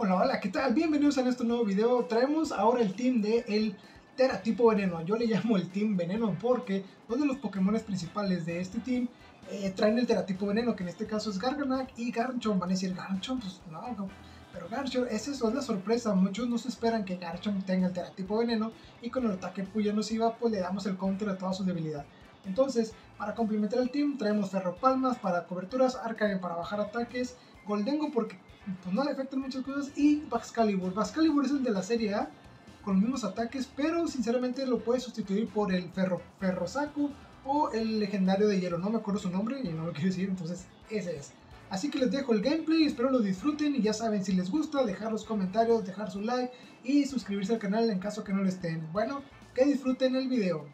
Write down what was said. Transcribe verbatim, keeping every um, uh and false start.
Hola, hola, ¿qué tal? Bienvenidos a este nuevo video. Traemos ahora el team de el Tera tipo Veneno. Yo le llamo el team Veneno porque dos de los Pokémon principales de este team eh, traen el Tera tipo Veneno, que en este caso es Garganac y Garchomp. Van a decir, Garchomp, pues no, no. Pero Garchomp, esa es la sorpresa. Muchos no se esperan que Garchomp tenga el Tera tipo Veneno y con el ataque Puya Nociva pues le damos el counter a toda su debilidad. Entonces, para complementar el team traemos Ferro Palmas para coberturas, Arcanine para bajar ataques, Goldengo porque pues no le afectan muchas cosas, y Baxcalibur. Baxcalibur es el de la serie A, con los mismos ataques, pero sinceramente lo puedes sustituir por el Ferro, Ferro Saku o el legendario de hielo. No me acuerdo su nombre y no lo quiero decir, entonces ese es. Así que les dejo el gameplay, espero lo disfruten y ya saben, si les gusta, dejar los comentarios, dejar su like y suscribirse al canal en caso que no lo estén. Bueno, que disfruten el video.